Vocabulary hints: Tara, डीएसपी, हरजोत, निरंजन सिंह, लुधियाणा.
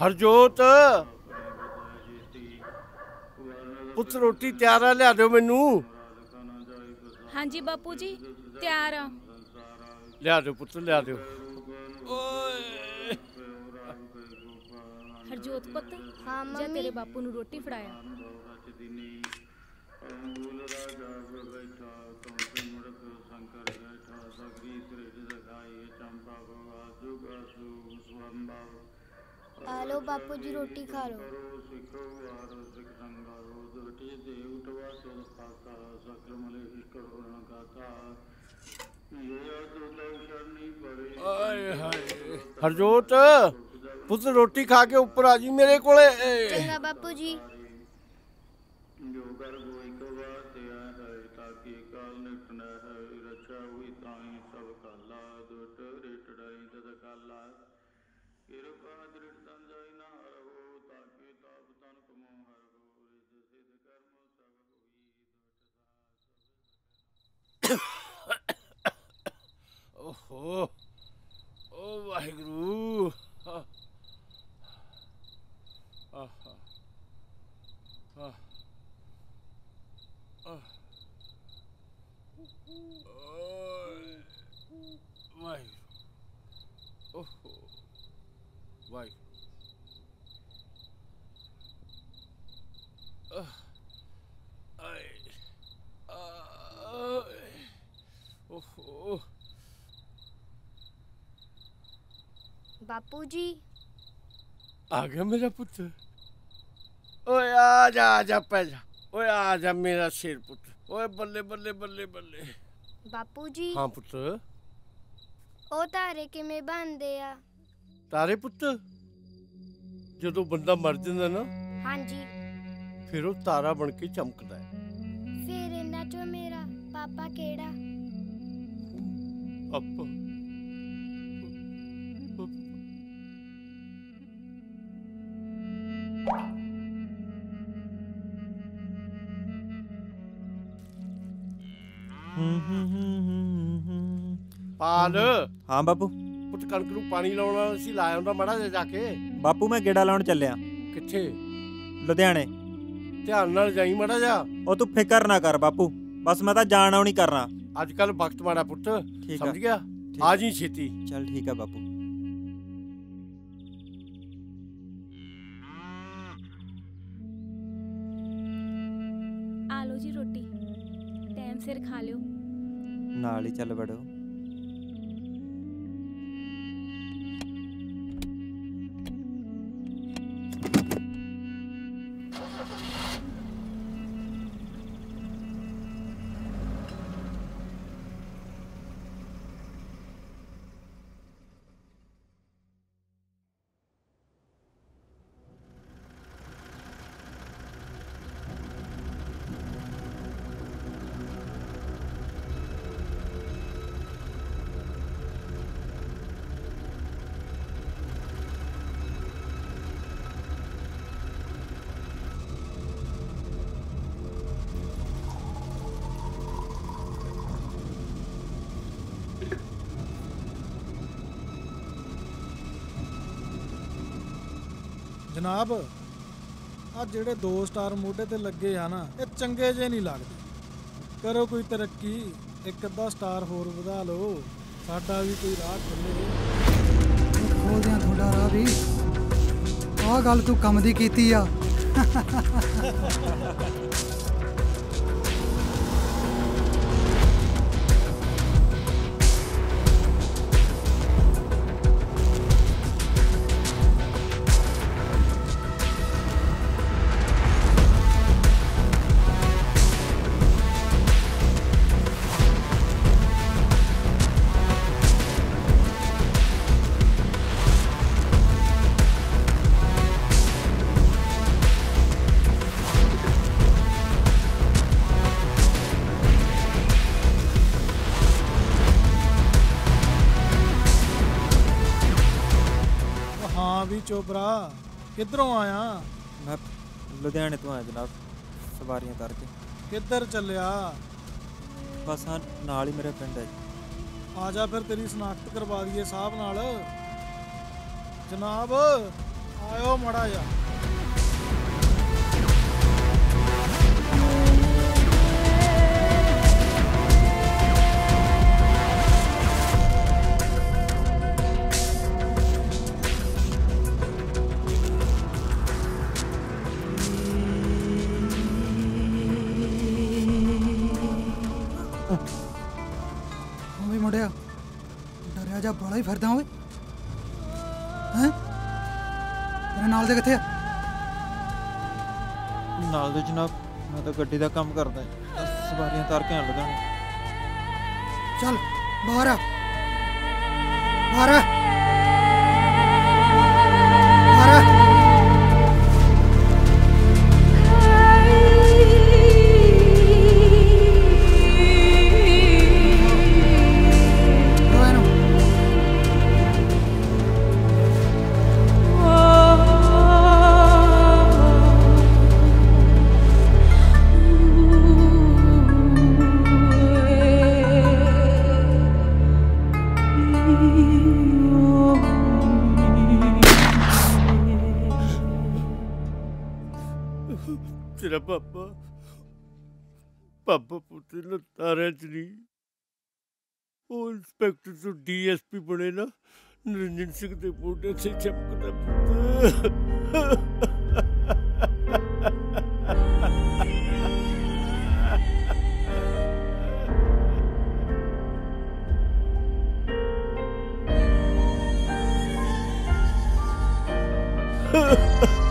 हरजोत पुत्र रोटी त्यारा लिया दो मेनू। हाँ जी बापू जी त्यारा लिया दो पुत्र लिया दो। हरजोत पुत जा तेरे बापू ने रोटी फड़ाया। आलो बापू जी रोटी खा लो। हरजोत पुत्र रोटी खा के ऊपर आजी मेरे कोले। चंगा बापू जी। ओहो ओ वाहिगुरु। वाहिगुरु ओहो वाहिगुरु। बापू जी आ गया मेरा पुत्र। ओए आजा पैजा। ओए आजा मेरा शेर पुत्र। ओए बल्ले बल्ले बल्ले बल्ले। बापू जी। हाँ पुत्र। ओ तारे के में बांध दिया। तारे पुत्र जो बंदा मर जाता ना। हाँ जी। फिर वो तारा बनके चमकता है। फिर इन्ना चो मेरा पापा केड़ा। पापा पाल। हाँ बापू पुत कणक नूं पानी लाउणा सी लाया हुंदा मड़ा जाके। बापू मैं गेड़ा लाउण चलिया। किथे? लुधियाणे। ध्यान नाल जाई मड़ा जा। ओ तू फिकर ना कर बापू बस मैं तां जाण आउणी करना। अजकल वक्त माड़ा पुत समझ गया। आ जी छेती। चल ठीक है बापू। आ लो जी रोटी टाइम सिर खा लियो। नाल ही चल बड़ो। जनाब आ जेड़े 2 स्टार मोढ़े ते लगे हैं ना ये चंगे जे नहीं लगते। करो कोई तरक्की 1 अद्धा स्टार होर वधा लो साडा भी कोई राह खुले। खोल दियां थोड़ा राह भी। आ गल तू कम दी कीती आ। चोपरा किधरों आया? मैं लुधियाने तो आया जनाब सवारियां उतार के। किधर चलिया? बस हाँ नाल ही मेरे पिंड है। आजा फिर तेरी शनाख्त करवा दिए साहब नाल। जनाब आयो दो मोड़ा या जा बड़ा ही फरदा हुए हैं तेरे नाल दे किथे नाल दे जनाब मैं तो गड्डी दा काम करदा है सवारियां तार के लगा चल बाहर आ बाहर तेरा पापा पापा पुत्र ना तारा चली वो इंस्पेक्टर तो डीएसपी बने ना निरंजन सिंह के पोटे से चमकता पुत्र